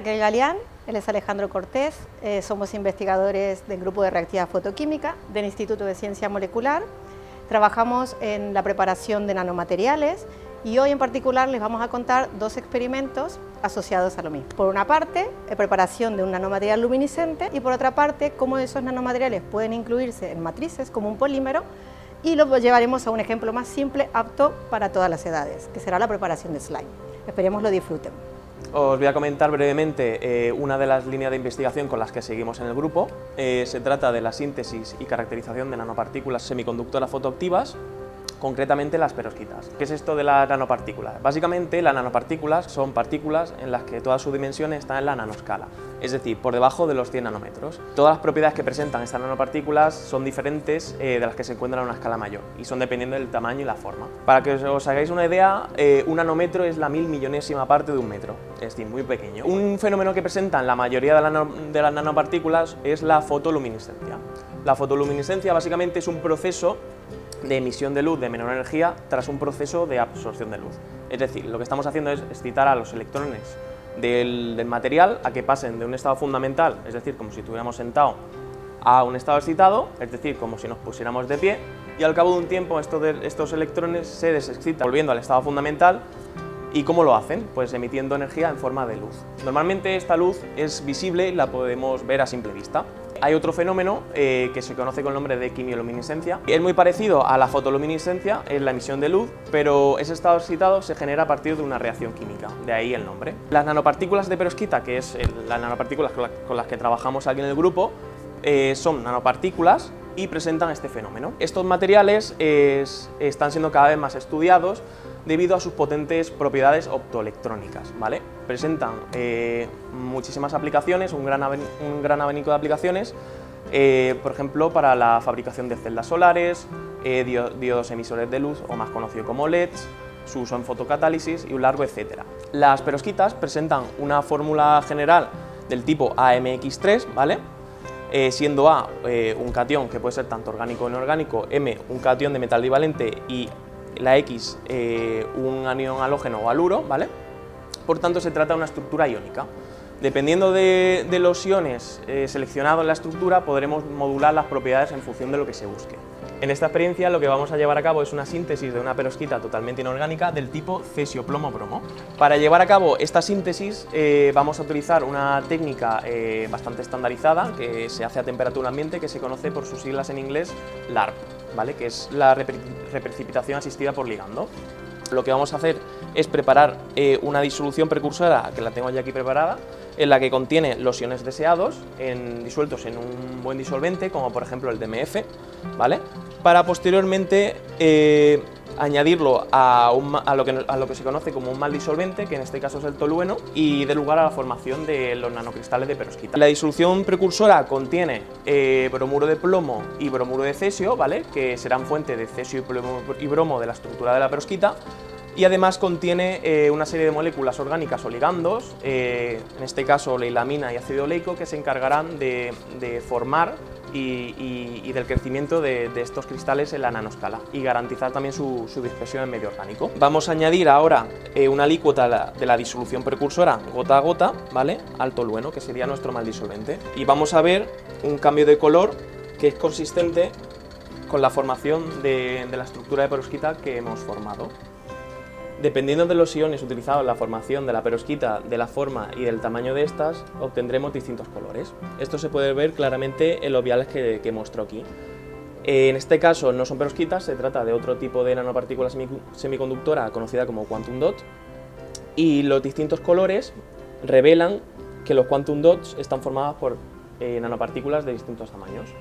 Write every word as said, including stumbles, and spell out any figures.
Raquel Galian, él es Alejandro Cortés, eh, somos investigadores del Grupo de Reactividad Fotoquímica del Instituto de Ciencia Molecular. Trabajamos en la preparación de nanomateriales y hoy en particular les vamos a contar dos experimentos asociados a lo mismo. Por una parte, la preparación de un nanomaterial luminiscente y por otra parte, cómo esos nanomateriales pueden incluirse en matrices como un polímero, y lo llevaremos a un ejemplo más simple, apto para todas las edades, que será la preparación de slime. Esperemos lo disfruten. Os voy a comentar brevemente eh, una de las líneas de investigación con las que seguimos en el grupo. Eh, se trata de la síntesis y caracterización de nanopartículas semiconductoras fotoactivas, concretamente las perovskitas. ¿Qué es esto de las nanopartículas? Básicamente, las nanopartículas son partículas en las que toda su dimensión está en la nanoscala, es decir, por debajo de los cien nanómetros. Todas las propiedades que presentan estas nanopartículas son diferentes eh, de las que se encuentran en una escala mayor y son dependiendo del tamaño y la forma. Para que os, os hagáis una idea, eh, un nanómetro es la mil millonésima parte de un metro, es decir, muy pequeño. Un fenómeno que presentan la mayoría de, la, de las nanopartículas es la fotoluminiscencia. La fotoluminiscencia básicamente es un proceso de emisión de luz de menor energía tras un proceso de absorción de luz. Es decir, lo que estamos haciendo es excitar a los electrones del, del material a que pasen de un estado fundamental, es decir, como si estuviéramos sentados, a un estado excitado, es decir, como si nos pusiéramos de pie, y al cabo de un tiempo estos, de, estos electrones se desexcitan, volviendo al estado fundamental. ¿Y cómo lo hacen? Pues emitiendo energía en forma de luz. Normalmente esta luz es visible y la podemos ver a simple vista. Hay otro fenómeno eh, que se conoce con el nombre de quimioluminiscencia. Es muy parecido a la fotoluminiscencia, es la emisión de luz, pero ese estado excitado se genera a partir de una reacción química, de ahí el nombre. Las nanopartículas de perovskita, que es el, las nanopartículas con, la, con las que trabajamos aquí en el grupo, eh, son nanopartículas y presentan este fenómeno. Estos materiales es, están siendo cada vez más estudiados debido a sus potentes propiedades optoelectrónicas, ¿vale? Presentan eh, muchísimas aplicaciones, un gran, un gran abanico de aplicaciones, eh, por ejemplo, para la fabricación de celdas solares, eh, diodos emisores de luz, o más conocido como L E Ds, su uso en fotocatálisis y un largo etcétera. Las perovskitas presentan una fórmula general del tipo A M X tres, ¿vale? Eh, siendo A eh, un catión que puede ser tanto orgánico como inorgánico, M un catión de metal divalente y la X eh, un anión halógeno o haluro, ¿vale? Por tanto, se trata de una estructura iónica. Dependiendo de, de los iones eh, seleccionados en la estructura, podremos modular las propiedades en función de lo que se busque. En esta experiencia lo que vamos a llevar a cabo es una síntesis de una perovskita totalmente inorgánica del tipo cesio plomo bromo. Para llevar a cabo esta síntesis eh, vamos a utilizar una técnica eh, bastante estandarizada que se hace a temperatura ambiente, que se conoce por sus siglas en inglés LARP, ¿vale? Que es la repre reprecipitación asistida por ligando. Lo que vamos a hacer es preparar eh, una disolución precursora, que la tengo ya aquí preparada, en la que contiene los iones deseados en, disueltos en un buen disolvente, como por ejemplo el D M F, ¿vale? Para posteriormente eh, añadirlo a, un, a, lo que, a lo que se conoce como un mal disolvente, que en este caso es el tolueno, y dé lugar a la formación de los nanocristales de perovskita. La disolución precursora contiene eh, bromuro de plomo y bromuro de cesio, ¿vale? Que serán fuente de cesio y bromo de la estructura de la perovskita, y además contiene eh, una serie de moléculas orgánicas o ligandos, eh, en este caso oleilamina y ácido oleico, que se encargarán de, de formar y, y, y del crecimiento de, de estos cristales en la nanoscala y garantizar también su, su dispersión en medio orgánico. Vamos a añadir ahora eh, una alícuota de la disolución precursora gota a gota, ¿vale? Al tolueno, que sería nuestro mal disolvente, y vamos a ver un cambio de color que es consistente con la formación de, de la estructura de perovskita que hemos formado. Dependiendo de los iones utilizados en la formación de la perovskita, de la forma y del tamaño de estas, obtendremos distintos colores. Esto se puede ver claramente en los viales que, que muestro aquí. En este caso no son perovskitas, se trata de otro tipo de nanopartícula semiconductora conocida como Quantum Dot, y los distintos colores revelan que los Quantum Dots están formados por eh, nanopartículas de distintos tamaños.